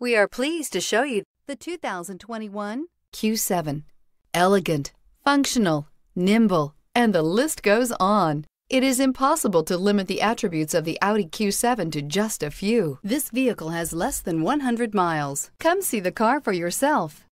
We are pleased to show you the 2021 Q7. Elegant, functional, nimble, and the list goes on. It is impossible to limit the attributes of the Audi Q7 to just a few. This vehicle has less than 100 miles. Come see the car for yourself.